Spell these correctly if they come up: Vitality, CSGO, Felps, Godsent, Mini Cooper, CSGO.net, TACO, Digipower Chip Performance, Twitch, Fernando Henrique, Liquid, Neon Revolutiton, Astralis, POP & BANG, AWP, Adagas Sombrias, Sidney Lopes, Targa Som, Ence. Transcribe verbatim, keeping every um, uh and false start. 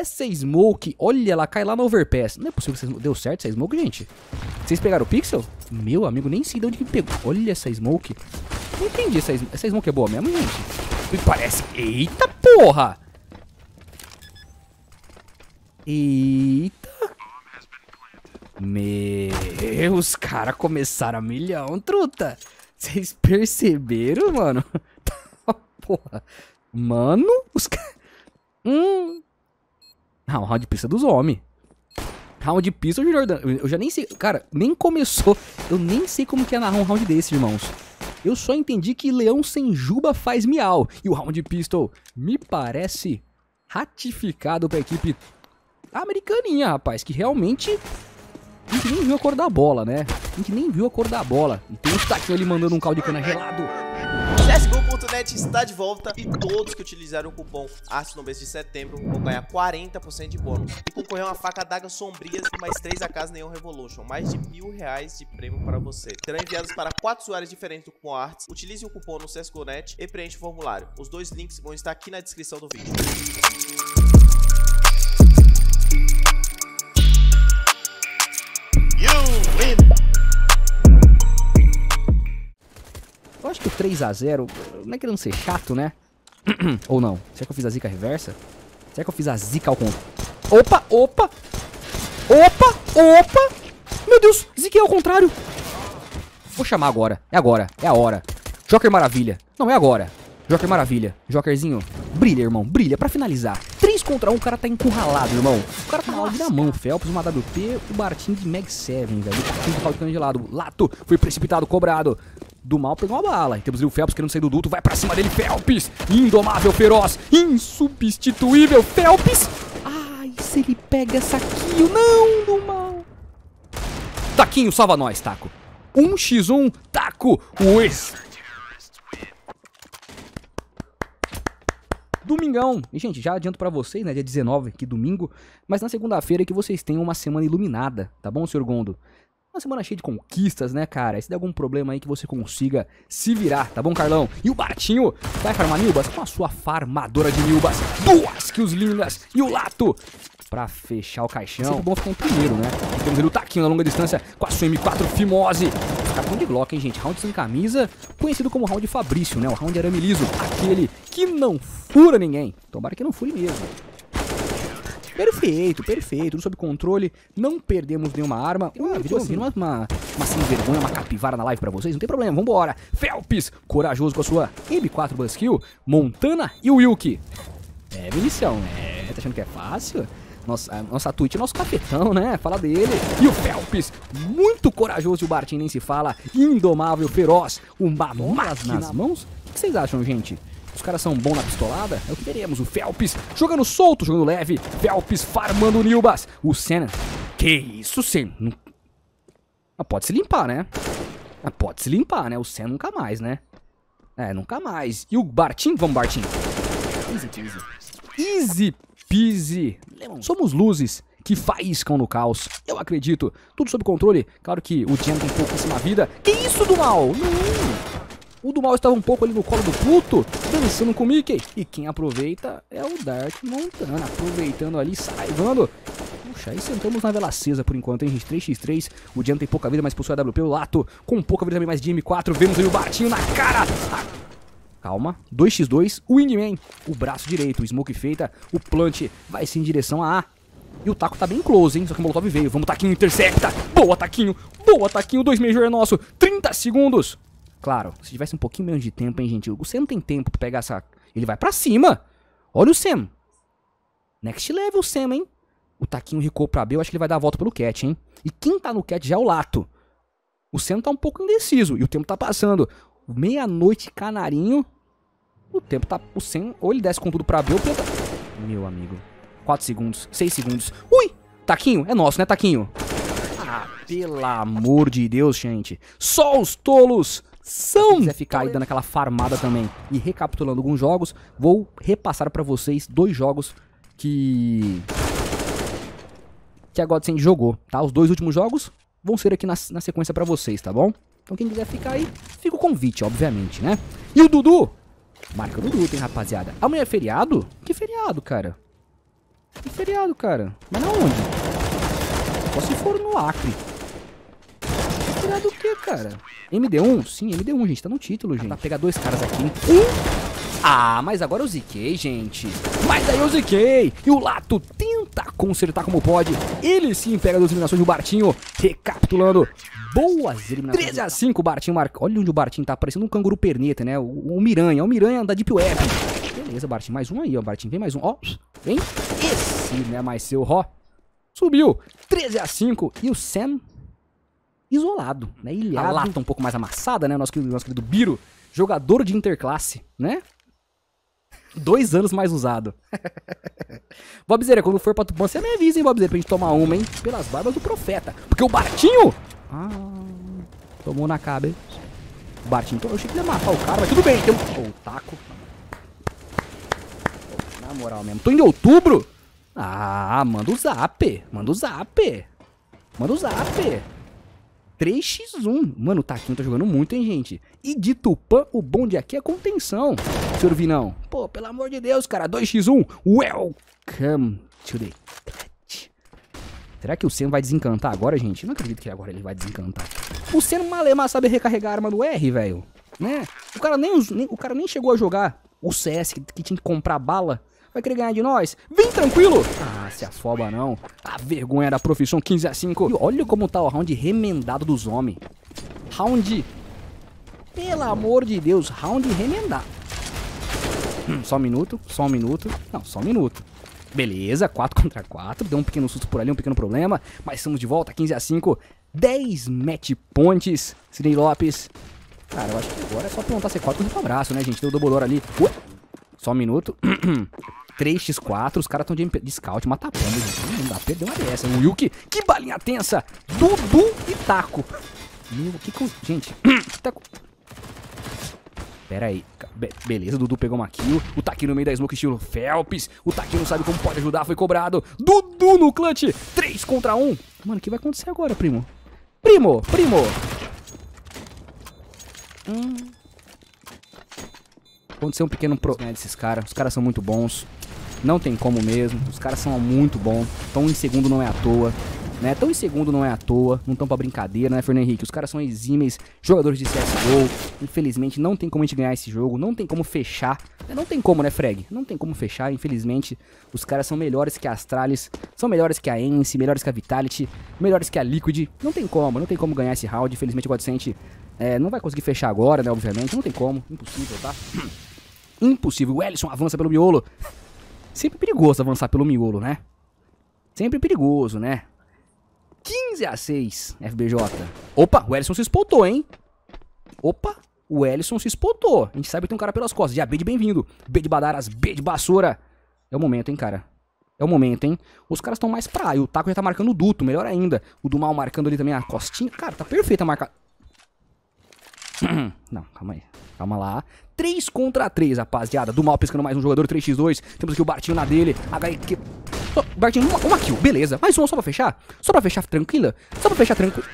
Essa smoke, olha, ela cai lá no overpass. Não é possível que vocês... deu certo essa smoke, gente? Vocês pegaram o pixel? Meu amigo, nem sei de onde que pegou. Olha essa smoke. Não entendi essa smoke. Essa smoke é boa mesmo, gente? Me parece... Eita porra! Eita! Meu, os caras começaram a milhão, truta. Vocês perceberam, mano? Porra. Mano, os caras... Hum... Ah, um round de pista dos homens. Round de pista, Jordão. Eu já nem sei. Cara, nem começou. Eu nem sei como que é narrar um round desse, irmãos. Eu só entendi que leão sem juba faz miau. E o round de pistol me parece ratificado pra equipe americaninha, rapaz. Que realmente... A gente nem viu a cor da bola, né? A gente nem viu a cor da bola. E tem um taquinho ali mandando um caldo de cana gelado. C S G O ponto net está de volta e todos que utilizarem o cupom ARTS no mês de setembro vão ganhar quarenta por cento de bônus e concorrer uma faca Adagas Sombrias e mais três A Ks Neon Revolution, mais de mil reais de prêmio para você. Serão enviados para quatro usuários diferentes do cupom ARTS. Utilize o cupom no C S G O ponto net e preenche o formulário. Os dois links vão estar aqui na descrição do vídeo. Eu acho que o três a zero, não é querendo ser chato, né? Ou não? Será que eu fiz a zica reversa? Será que eu fiz a zica ao contrário? Opa, opa! Opa, opa! Meu Deus, ziquei ao contrário! Vou chamar agora, é agora, é a hora. Joker Maravilha, não é agora. Joker Maravilha, Jokerzinho, brilha, irmão, brilha pra finalizar. três contra um, o cara tá encurralado, irmão. O cara tá mal na mão, Felps, uma A W P, o Bartim de Mag sete, velho. De lado, Lato, foi precipitado, cobrado. Do mal pegou uma bala. E temos ali o Felps querendo sair do duto. Vai pra cima dele, Felps. Indomável, feroz. Insubstituível, Felps. Ai, se ele pega saquinho. Não, do mal. Taquinho, salva nós, Taco. um contra um, Taco. O ex. Domingão. E, gente, já adianto pra vocês, né? Dia dezenove, que domingo. Mas na segunda-feira é que vocês tenham uma semana iluminada. Tá bom, senhor Gondo? Uma semana cheia de conquistas, né, cara? E se der algum problema aí que você consiga se virar, tá bom, Carlão? E o Bartinho vai farmar Nilbas com a sua farmadora de Nilbas. Duas kills lindas e o Lato pra fechar o caixão. Sempre bom ficar em primeiro, né? E temos ali o Taquinho na longa distância com a sua M quatro Fimose. Capão de Glock, hein, gente? Round sem camisa, conhecido como round Fabrício, né? O round arame liso, aquele que não fura ninguém. Tomara que não fure mesmo. Perfeito, perfeito, tudo sob controle, não perdemos nenhuma arma. Uma, ah, assim, uma, uma, uma sem vergonha, uma capivara na live pra vocês, não tem problema, vambora. Felps, corajoso com a sua M quatro Buskill, Montana e o Wilkie. É, munição, né? Tá achando que é fácil? Nossa, nossa Twitch é nosso cafetão, né? Fala dele. E o Felps, muito corajoso, e o Bartim nem se fala, indomável, feroz, uma máquina nas mãos. O que vocês acham, gente? Os caras são bons na pistolada? É o que teremos. O Felps jogando solto, jogando leve. Felps farmando o Nilbas. O Senna. Que isso, Senna? Ah, pode se limpar, né? Ah, pode se limpar, né? O Senna nunca mais, né? É, nunca mais. E o Bartim? Vamos, Bartim. Easy peasy. Easy peasy. Somos luzes que faíscam no caos. Eu acredito. Tudo sob controle. Claro que o Jen tem pouquíssima vida. Que isso do mal? Não. O do mal estava um pouco ali no colo do Pluto, dançando com o Mickey. E quem aproveita é o Dark Montana, aproveitando ali, saivando. Puxa, aí sentamos na vela acesa por enquanto, hein, gente? três contra três, o Diano tem pouca vida, mas possui a W P, o Lato com pouca vida também, mais de M quatro. Vemos aí o Bartinho na cara. Ah, calma, dois contra dois, o Windman, o braço direito, o Smoke feita, o Plant vai sim em direção a A. E o Taco tá bem close, hein? Só que o Molotov veio. Vamos, Taquinho, intercepta. Boa, Taquinho. Boa, Taquinho. Dois meios é nosso. trinta segundos. Claro, se tivesse um pouquinho menos de tempo, hein, gente? O Sam tem tempo pra pegar essa... Ele vai pra cima! Olha o Sam! Next level, Sam, hein? O Taquinho recuou pra B, eu acho que ele vai dar a volta pelo Cat, hein? E quem tá no Cat já é o Lato. O Sam tá um pouco indeciso e o tempo tá passando. Meia-noite, canarinho. O tempo tá... O Sam ou ele desce com tudo pra B ou... Tenta... Meu amigo. quatro segundos. seis segundos. Ui! Taquinho, é nosso, né, Taquinho? Ah, pelo amor de Deus, gente. Só os tolos... São. Se quiser ficar aí dando aquela farmada também e recapitulando alguns jogos, vou repassar pra vocês dois jogos que que a Godsent jogou, tá? Os dois últimos jogos vão ser aqui na, na sequência pra vocês, tá bom? Então quem quiser ficar aí, fica o convite, obviamente, né? E o Dudu? Marca o Dudu, tem rapaziada. Amanhã é feriado? Que feriado, cara? Tem feriado, cara. Mas na onde? Só se for no Acre. Feriado o quê, cara? M D um? Sim, M D um, gente. Tá no título, gente. Tá pra pegar dois caras aqui. Um... Ah, mas agora eu ziquei, gente. Mas aí eu ziquei. E o Lato tenta consertar como pode. Ele sim pega duas eliminações do Bartinho. Recapitulando. Boas eliminações. treze a cinco, o Bartinho marca. Olha onde o Bartinho tá, parecendo um canguru perneta, né? O, o Miranha. O Miranha da Deep Web. Beleza, Bartinho. Mais um aí, ó, Bartinho. Vem mais um. Ó, vem. Esse, né? Mais seu, ó. Subiu. treze a cinco. E o Sam isolado, né? Ilhado. A Lata um pouco mais amassada, né? O nosso querido, nosso querido Biro. Jogador de interclasse, né? Dois anos mais usado. Bobzeira, quando for pra Tupã, você me avisa, hein, Bobzeira, pra gente tomar uma, hein? Pelas barbas do profeta. Porque o Bartinho... Ah, tomou na cabeça. O Bartinho... Eu achei que ele ia matar o cara, mas tudo bem. Tem um... Oh, o taco. Oh, na moral mesmo. Tô em outubro? Ah, manda o zap. Manda o zap. Manda o zap. três a um. Mano, o Taquinho tá jogando muito, hein, gente? E de Tupã, o bom de aqui é contenção, senhor Vinão. Pô, pelo amor de Deus, cara. dois a um. Welcome to the cat. Será que o Senna vai desencantar agora, gente? Não acredito que agora ele vai desencantar. O Senna Malemar sabe recarregar a arma do R, velho. Né? O cara nem, nem, o cara nem chegou a jogar o C S, que, que tinha que comprar bala. Vai querer ganhar de nós? Vem tranquilo! Ah, se afoba não. A vergonha da profissão, quinze a cinco. E olha como tá o round remendado dos homens. Round... Pelo amor de Deus, round remendado. Hum, só um minuto, só um minuto. Não, só um minuto. Beleza, quatro contra quatro. Deu um pequeno susto por ali, um pequeno problema. Mas estamos de volta, quinze a cinco. dez match points. Sidney Lopes. Cara, eu acho que agora é só plantar C quatro com o abraço, né, gente? Deu o double door ali. Ué. Só um minuto. três a quatro, os caras estão de, de scout, mata pomba, gente. Não dá, perdeu uma dessa. O Wilk, que balinha tensa. Dudu e Taco. Meu, que que eu... Gente, Taco... Pera aí. Be beleza, Dudu pegou uma kill. O Taquinho no meio da smoke estilo Phelps. O Taquinho não sabe como pode ajudar, foi cobrado. Dudu no clutch. três contra um. Mano, o que vai acontecer agora, primo? Primo, primo. Hum... Aconteceu um pequeno problema desses caras. Os caras são muito bons. Não tem como mesmo. Os caras são muito bons. Tão em segundo não é à toa. Né? Tão em segundo não é à toa. Não tão pra brincadeira, né, Fernando Henrique? Os caras são exímeis jogadores de C S G O. Infelizmente, não tem como a gente ganhar esse jogo. Não tem como fechar. Não tem como, né, Freg? Não tem como fechar, infelizmente. Os caras são melhores que a Astralis. São melhores que a Ence. Melhores que a Vitality. Melhores que a Liquid. Não tem como. Não tem como ganhar esse round. Infelizmente, o Godsent é, não vai conseguir fechar agora, né, obviamente. Não tem como. Impossível, tá? Impossível. O Ellison avança pelo miolo. Sempre perigoso avançar pelo miolo, né? Sempre perigoso, né? quinze a seis, F B J. Opa, o Ellison se espotou, hein? Opa, o Ellison se espotou. A gente sabe que tem um cara pelas costas. Já B de bem-vindo. B de Badaras, B de Bassoura. É o momento, hein, cara? É o momento, hein? Os caras estão mais pra... E o Taco já tá marcando o Duto, melhor ainda. O Dumal marcando ali também a costinha. Cara, tá perfeita a marca... Não, calma aí. Calma lá. três contra três, rapaziada. Do mal pescando mais um jogador, três a dois. Temos aqui o Bartinho na dele. H Q. Bartinho, uma, uma kill. Beleza. Mais uma só pra fechar? Só pra fechar tranquila? Só pra fechar tranquila.